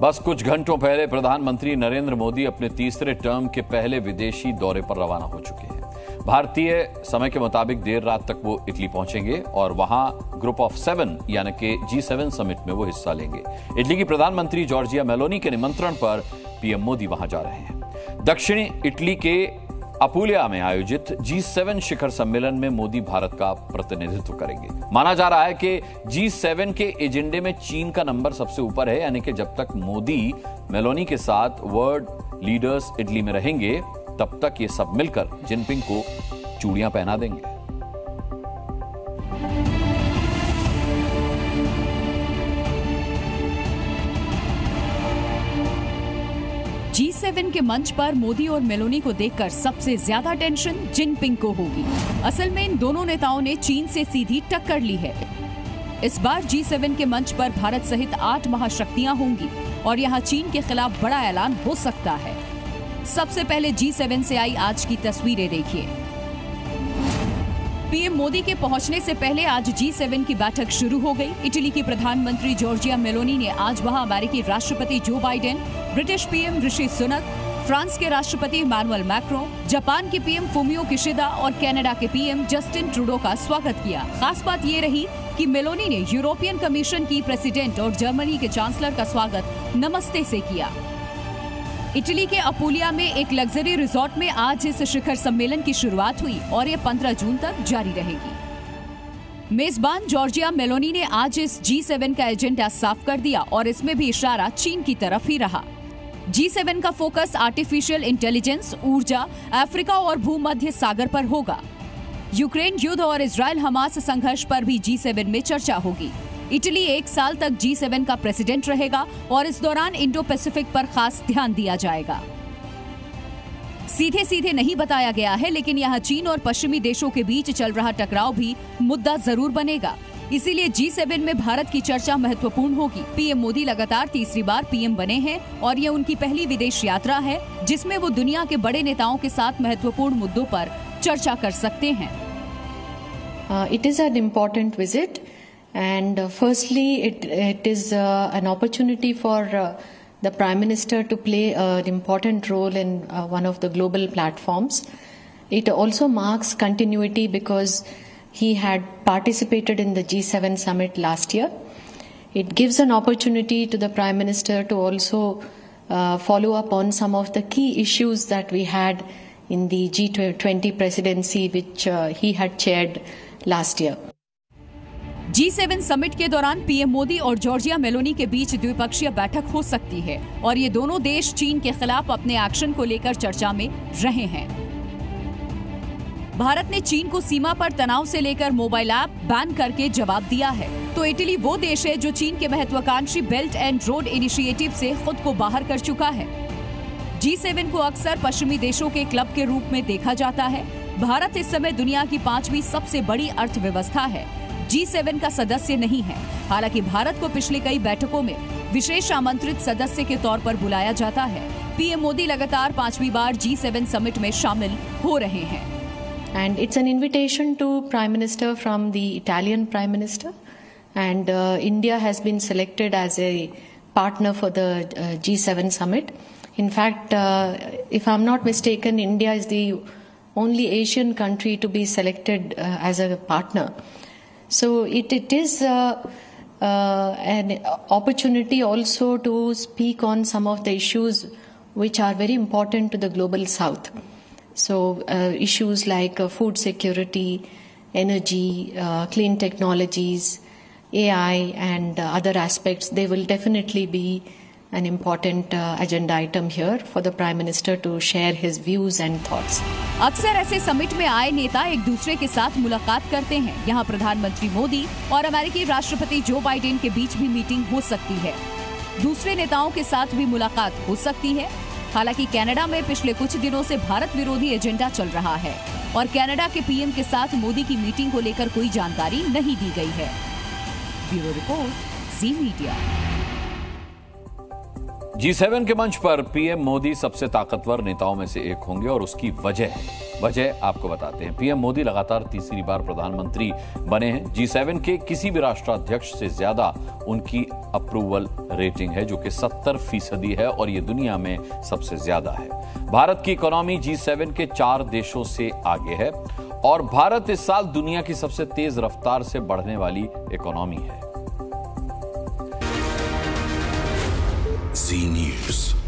बस कुछ घंटों पहले प्रधानमंत्री नरेंद्र मोदी अपने तीसरे टर्म के पहले विदेशी दौरे पर रवाना हो चुके हैं। भारतीय समय के मुताबिक देर रात तक वो इटली पहुंचेंगे और वहां ग्रुप ऑफ 7 यानी कि G7 समिट में वो हिस्सा लेंगे। इटली की प्रधानमंत्री जॉर्जिया मेलोनी के निमंत्रण पर पीएम मोदी वहां जा रहे हैं। दक्षिणी इटली के अपुलिया में आयोजित G7 शिखर सम्मेलन में मोदी भारत का प्रतिनिधित्व करेंगे। माना जा रहा है कि G7 के एजेंडे में चीन का नंबर सबसे ऊपर है, यानी कि जब तक मोदी मेलोनी के साथ वर्ल्ड लीडर्स इटली में रहेंगे तब तक ये सब मिलकर जिनपिंग को चूड़ियां पहना देंगे। G7 के मंच पर मोदी और मेलोनी को देखकर सबसे ज्यादा टेंशन जिनपिंग को होगी। असल में इन दोनों नेताओं ने चीन से सीधी टक्कर ली है। इस बार G7 के मंच पर भारत सहित 8 महाशक्तियां होंगी और यहां चीन के खिलाफ बड़ा ऐलान हो सकता है। सबसे पहले G7 से आई आज की तस्वीरें देखिए। पीएम मोदी के पहुंचने से पहले आज G7 की बैठक शुरू हो गई। इटली की प्रधानमंत्री जॉर्जिया मेलोनी ने आज वहां अमेरिकी राष्ट्रपति Joe Biden, British PM Rishi Sunak, France के राष्ट्रपति इमानुअल मैक्रो, जापान के पीएम फुमियो किशिदा और कनाडा के पीएम जस्टिन ट्रूडो का स्वागत किया। खास बात ये रही कि मेलोनी ने यूरोपियन कमीशन की प्रेसिडेंट और जर्मनी के चांसलर का स्वागत नमस्ते से किया। इटली के अपुलिया में एक लग्जरी रिजॉर्ट में आज इस शिखर सम्मेलन की शुरुआत हुई और ये 15 जून तक जारी रहेगी। मेजबान जॉर्जिया मेलोनी ने आज इस G7 का एजेंडा साफ कर दिया और इसमें भी इशारा चीन की तरफ ही रहा। G7 का फोकस आर्टिफिशियल इंटेलिजेंस, ऊर्जा, अफ्रीका और भूमध्य सागर पर होगा। यूक्रेन युद्ध और इसराइल हमास संघर्ष पर भी G7 में चर्चा होगी। इटली 1 साल तक G7 का प्रेसिडेंट रहेगा और इस दौरान इंडो पैसिफिक पर खास ध्यान दिया जाएगा। सीधे सीधे नहीं बताया गया है, लेकिन यहाँ चीन और पश्चिमी देशों के बीच चल रहा टकराव भी मुद्दा जरूर बनेगा। इसीलिए G7 में भारत की चर्चा महत्वपूर्ण होगी। पीएम मोदी लगातार तीसरी बार पीएम बने हैं और ये उनकी पहली विदेश यात्रा है जिसमें वो दुनिया के बड़े नेताओं के साथ महत्वपूर्ण मुद्दों पर चर्चा कर सकते हैं। It is an important visit and firstly it is an opportunity for the prime minister to play an important role in one of the global platforms. It also marks continuity because he had participated in the G7 summit last year. It gives an opportunity to the prime minister to also follow up on some of the key issues that we had in the G20 presidency which he had chaired last year. G7 summit के दौरान PM Modi और Giorgia Meloni के बीच द्विपक्षीय बैठक हो सकती है और ये दोनों देश चीन के खिलाफ अपने एक्शन को लेकर चर्चा में रहे हैं। भारत ने चीन को सीमा पर तनाव से लेकर मोबाइल ऐप बैन करके जवाब दिया है, तो इटली वो देश है जो चीन के महत्वाकांक्षी बेल्ट एंड रोड इनिशिएटिव से खुद को बाहर कर चुका है। G7 को अक्सर पश्चिमी देशों के क्लब के रूप में देखा जाता है। भारत इस समय दुनिया की 5वीं सबसे बड़ी अर्थव्यवस्था है, G7 का सदस्य नहीं है। हालांकि भारत को पिछले कई बैठकों में विशेष आमंत्रित सदस्य के तौर पर बुलाया जाता है। पीएम मोदी लगातार 5वीं बार G7 समिट में शामिल हो रहे हैं। And it's an invitation to Prime Minister from the Italian Prime Minister, and India has been selected as a partner for the G7 summit. In fact, if I'm not mistaken, India is the only Asian country to be selected as a partner. So it is an opportunity also to speak on some of the issues which are very important to the global south. So issues like food security, energy, clean technologies, AI and other aspects, they will definitely be an important agenda item here for the Prime Minister to share his views and thoughts. अक्सर ऐसे summit में आए नेता एक दूसरे के साथ मुलाकात करते हैं। यहाँ प्रधानमंत्री मोदी और अमेरिकी राष्ट्रपति जो बाइडेन के बीच भी मीटिंग हो सकती है। दूसरे नेताओं के साथ भी मुलाकात हो सकती है। हालांकि कनाडा में पिछले कुछ दिनों से भारत विरोधी एजेंडा चल रहा है और कनाडा के पीएम के साथ मोदी की मीटिंग को लेकर कोई जानकारी नहीं दी गई है। Bureau report, Zee media. G7 के मंच पर पीएम मोदी सबसे ताकतवर नेताओं में से एक होंगे और उसकी वजह आपको बताते हैं। पीएम मोदी लगातार तीसरी बार प्रधानमंत्री बने हैं। G7 के किसी भी राष्ट्राध्यक्ष से ज्यादा उनकी अप्रूवल रेटिंग है जो कि 70% है और ये दुनिया में सबसे ज्यादा है। भारत की इकोनॉमी G7 के 4 देशों से आगे है और भारत इस साल दुनिया की सबसे तेज रफ्तार से बढ़ने वाली इकोनॉमी है। Zee News।